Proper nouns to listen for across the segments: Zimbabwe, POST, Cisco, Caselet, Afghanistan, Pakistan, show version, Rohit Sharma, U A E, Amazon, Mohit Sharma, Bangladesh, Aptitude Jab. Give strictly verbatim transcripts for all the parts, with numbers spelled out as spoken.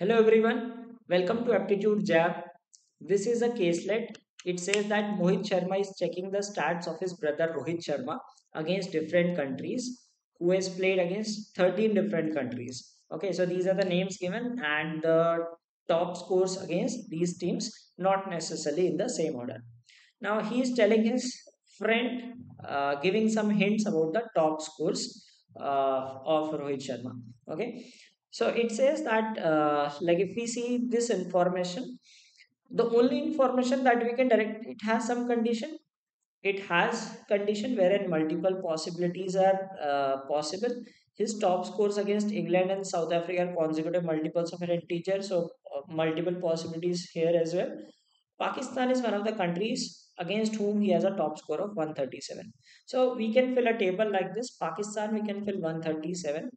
Hello everyone, welcome to Aptitude Jab. This is a caselet. It says that Mohit Sharma is checking the stats of his brother Rohit Sharma against different countries, who has played against thirteen different countries. Okay, so these are the names given and the top scores against these teams, not necessarily in the same order. Now he is telling his friend, uh, giving some hints about the top scores uh, of Rohit Sharma. Okay. So it says that uh, like if we see this information, the only information that we can direct, it has some condition. It has condition wherein multiple possibilities are uh, possible. His top scores against England and South Africa are consecutive multiples of an integer. So multiple possibilities here as well. Pakistan is one of the countries against whom he has a top score of one thirty-seven. So we can fill a table like this. Pakistan, we can fill one thirty-seven.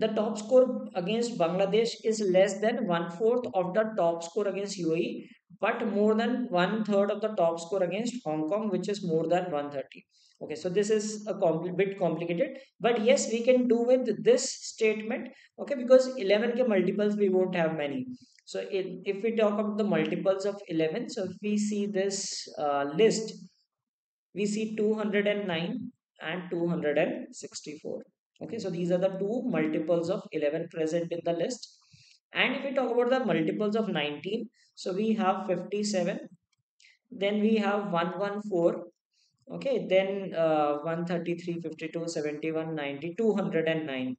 The top score against Bangladesh is less than one-fourth of the top score against U A E, but more than one-third of the top score against Hong Kong, which is more than one thirty. Okay, so this is a compl bit complicated, but yes, we can do with this statement, okay, because eleven ke multiples, we won't have many. So in, if we talk about the multiples of eleven, so if we see this uh, list, we see two hundred nine and two hundred sixty-four. Okay, so these are the two multiples of eleven present in the list. And if we talk about the multiples of nineteen, so we have fifty-seven, then we have one hundred fourteen, okay, then uh, one thirty-three, fifty-two, seventy-one, ninety, two hundred nine.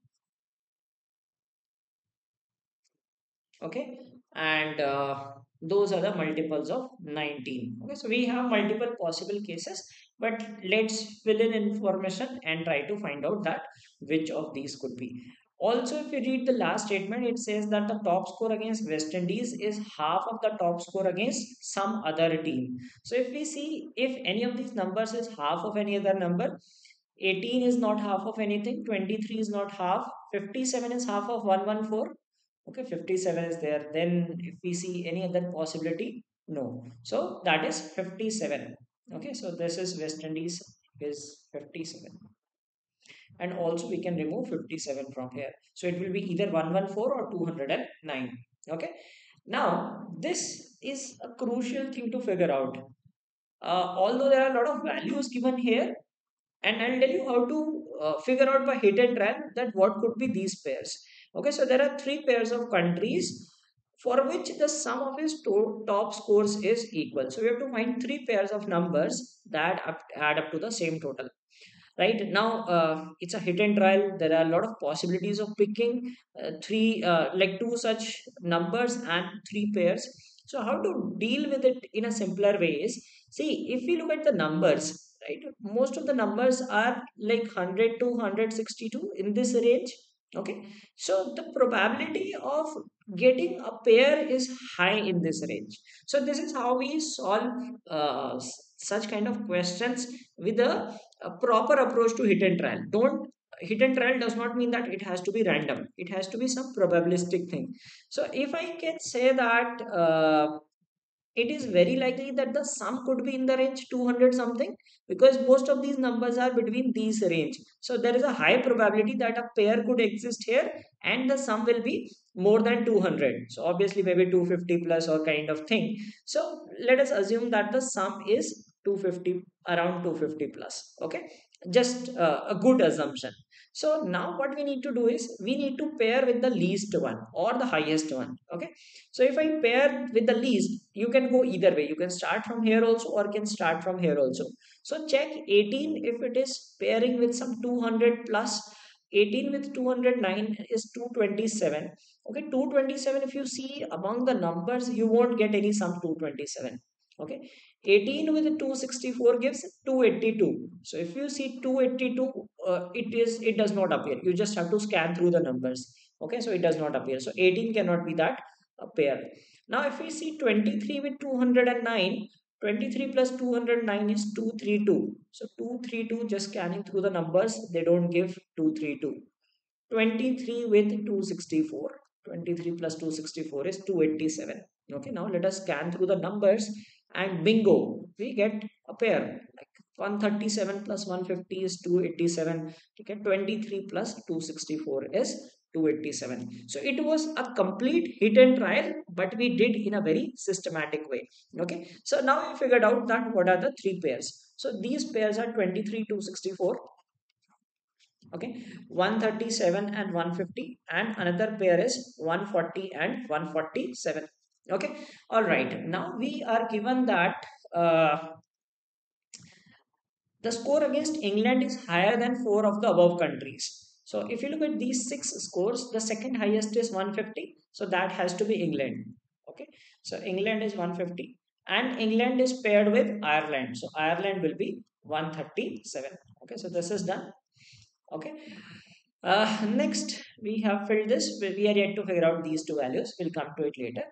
Okay, and uh, those are the multiples of nineteen. Okay, so we have multiple possible cases, but let's fill in information and try to find out that which of these could be. Also, if you read the last statement, it says that the top score against West Indies is half of the top score against some other team. So if we see, if any of these numbers is half of any other number, eighteen is not half of anything, twenty-three is not half, fifty-seven is half of one hundred fourteen. Okay, fifty-seven is there. Then if we see any other possibility, no. So that is fifty-seven. Okay, so this is West Indies is fifty-seven. And also we can remove fifty-seven from here. So it will be either one hundred fourteen or two hundred nine. Okay. Now, this is a crucial thing to figure out. Uh, although there are a lot of values given here, and I'll tell you how to uh, figure out by hit and run that what could be these pairs. Okay, so there are three pairs of countries for which the sum of his to top scores is equal. So we have to find three pairs of numbers that up, add up to the same total. Right now, uh, it's a hit and trial. There are a lot of possibilities of picking uh, three, uh, like two such numbers and three pairs. So how to deal with it in a simpler way is, see, if we look at the numbers, right, most of the numbers are like one hundred to one hundred sixty-two in this range. Okay, so the probability of getting a pair is high in this range. So this is how we solve uh, such kind of questions with a, a proper approach to hit and trial. Don't hit and trial does not mean that it has to be random. It has to be some probabilistic thing. So if I can say that uh, it is very likely that the sum could be in the range two hundred something, because most of these numbers are between these range. So there is a high probability that a pair could exist here and the sum will be more than two hundred. So obviously maybe two hundred fifty plus or kind of thing. So let us assume that the sum is two hundred fifty, around two hundred fifty plus. Okay, just uh, a good assumption. So now what we need to do is we need to pair with the least one or the highest one. Okay, so if I pair with the least, you can go either way. You can start from here also or can start from here also. So check eighteen, if it is pairing with some two hundred plus, eighteen with two hundred nine is two hundred twenty-seven. Okay, two hundred twenty-seven, if you see among the numbers, you won't get any sum two hundred twenty-seven. Okay, eighteen with two hundred sixty-four gives two hundred eighty-two. So if you see two hundred eighty-two, uh, it is it does not appear. You just have to scan through the numbers. Okay, so it does not appear. So eighteen cannot be that uh, pair. Now if we see twenty-three with two hundred nine, twenty-three plus two hundred nine is two hundred thirty-two. So two hundred thirty-two, just scanning through the numbers, they don't give two hundred thirty-two. twenty-three with two hundred sixty-four. twenty-three plus two hundred sixty-four is two hundred eighty-seven. Okay, now let us scan through the numbers and bingo, we get a pair. Like one hundred thirty-seven plus one hundred fifty is two hundred eighty-seven. Okay, twenty-three plus two hundred sixty-four is two eighty-seven. So it was a complete hit and trial, but we did in a very systematic way. Okay, so now we figured out that what are the three pairs. So these pairs are twenty-three, two sixty-four, okay, one thirty-seven and one fifty, and another pair is one forty and one forty-seven. Okay, all right, now we are given that uh, the score against England is higher than four of the above countries. So if you look at these six scores, the second highest is one fifty. So that has to be England. Okay. So England is one fifty and England is paired with Ireland. So Ireland will be one thirty-seven. Okay. So this is done. Okay. Uh, next, we have filled this. We are yet to figure out these two values. We'll come to it later.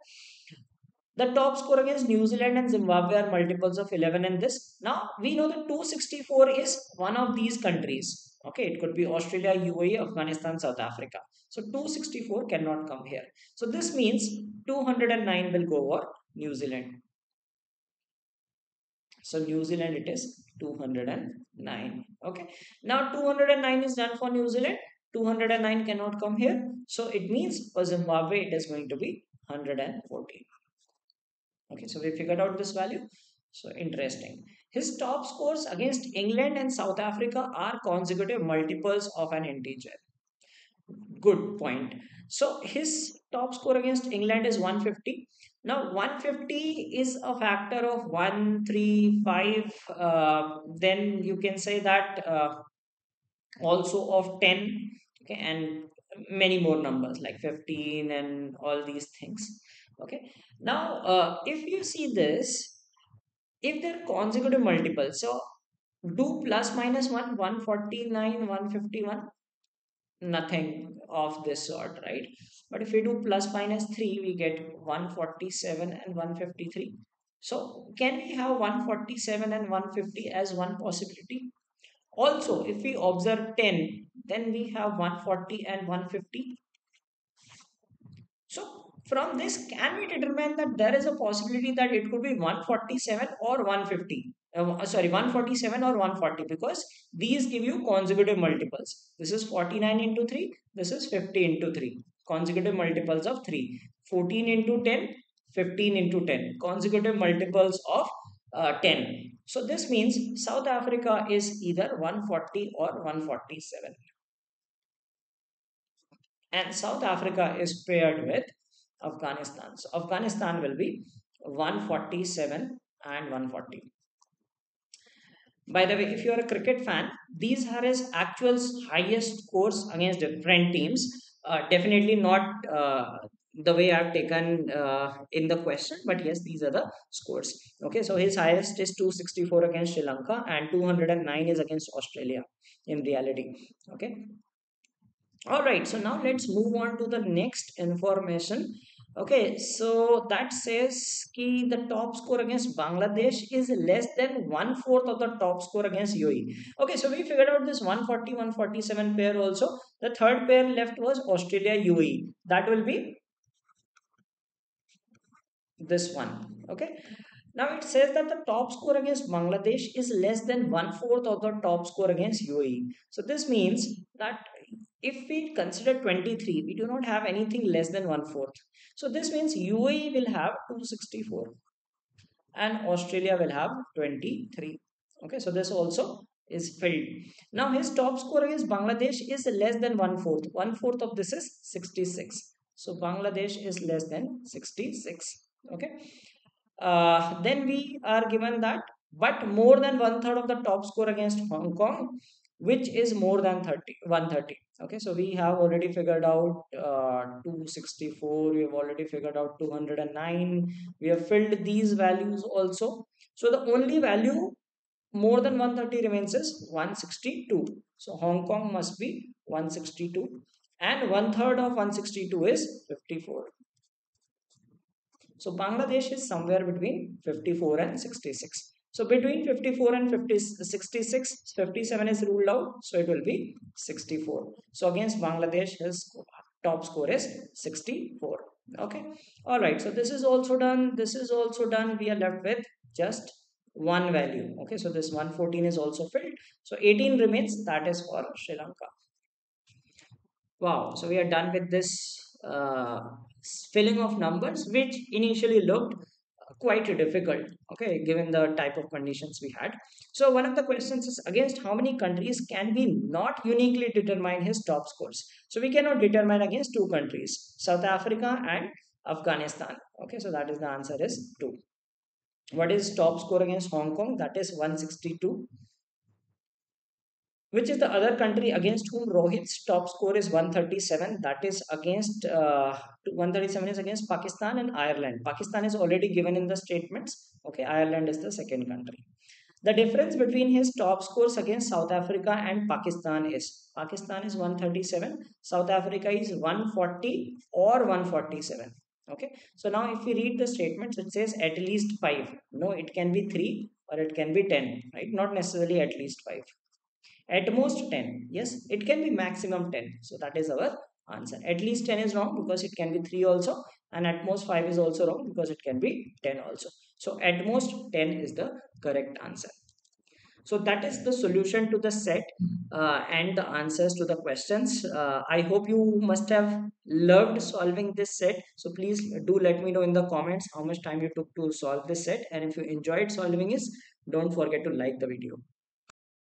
The top score against New Zealand and Zimbabwe are multiples of eleven in this. Now, we know that two sixty-four is one of these countries. Okay, it could be Australia, U A E, Afghanistan, South Africa. So two sixty-four cannot come here. So this means two hundred nine will go over New Zealand. So New Zealand, it is two hundred nine. Okay, now two hundred nine is done for New Zealand. two hundred nine cannot come here. So it means for Zimbabwe, it is going to be one hundred fourteen. Okay, so we figured out this value. So interesting. His top scores against England and South Africa are consecutive multiples of an integer. Good point. So his top score against England is one fifty. Now one fifty is a factor of one, three, five. Uh, then you can say that uh, also of ten. Okay, and many more numbers like fifteen and all these things. Okay. Now, uh, if you see this, if they're consecutive multiples, so do plus minus one, one forty-nine, one fifty-one, nothing of this sort, right? But if we do plus minus three, we get one forty-seven and one fifty-three. So can we have one forty-seven and one fifty as one possibility? Also, if we observe ten, then we have one forty and one fifty. So from this, can we determine that there is a possibility that it could be one forty-seven or one fifty? Uh, sorry, one forty-seven or one forty, because these give you consecutive multiples. This is forty-nine into three. This is fifty into three. Consecutive multiples of three. fourteen into ten, fifteen into ten. Consecutive multiples of uh, ten. So this means South Africa is either one forty or one forty-seven. And South Africa is paired with Afghanistan. So Afghanistan will be one forty-seven and one forty. By the way, if you are a cricket fan, these are his actual highest scores against different teams. Uh, definitely not uh, the way I've taken uh, in the question, but yes, these are the scores. Okay, so his highest is two sixty-four against Sri Lanka and two hundred nine is against Australia in reality. Okay. Alright, so now let's move on to the next information. Okay, so that says ki the top score against Bangladesh is less than one-fourth of the top score against U A E. Okay, so we figured out this one forty, one forty-seven pair also. The third pair left was Australia-U A E. That will be this one. Okay. Now it says that the top score against Bangladesh is less than one-fourth of the top score against U A E. So this means that if we consider twenty-three, we do not have anything less than one-fourth. So this means U A E will have two sixty-four and Australia will have twenty-three. Okay, so this also is filled. Now his top score against Bangladesh is less than one-fourth. One-fourth of this is sixty-six. So Bangladesh is less than sixty-six. Okay. Uh, then we are given that, but more than one-third of the top score against Hong Kong, which is more than thirty, one thirty. Okay, so we have already figured out uh, two sixty-four, we have already figured out two hundred nine, we have filled these values also. So the only value more than one thirty remains is one sixty-two. So Hong Kong must be one sixty-two, and one third of one sixty-two is fifty-four. So Bangladesh is somewhere between fifty-four and sixty-six. So between fifty-four and fifty, sixty-six, fifty-seven is ruled out, so it will be sixty-four. So against Bangladesh, his top score is sixty-four. Okay. All right. So this is also done. This is also done. We are left with just one value. Okay. So this one fourteen is also filled. So eighteen remains. That is for Sri Lanka. Wow, so we are done with this uh, filling of numbers, which initially looked quite difficult, okay, given the type of conditions we had. So one of the questions is, against how many countries can we not uniquely determine his top scores? So we cannot determine against two countries, South Africa and Afghanistan. Okay, so that is the answer is two. What is top score against Hong Kong? That is one sixty-two. Which is the other country against whom Rohit's top score is one thirty-seven? That is against uh, one thirty-seven is against Pakistan and Ireland. Pakistan is already given in the statements. Okay, Ireland is the second country. The difference between his top scores against South Africa and Pakistan is Pakistan is one thirty-seven, South Africa is one forty or one forty-seven. Okay, so now if you read the statements, it says at least five. No, it can be three or it can be ten, right? Not necessarily at least five. At most ten. Yes, it can be maximum ten. So that is our answer. At least ten is wrong because it can be three also, and at most five is also wrong because it can be ten also. So at most ten is the correct answer. So that is the solution to the set uh, and the answers to the questions. Uh, I hope you must have loved solving this set. So please do let me know in the comments how much time you took to solve this set. And if you enjoyed solving it, don't forget to like the video.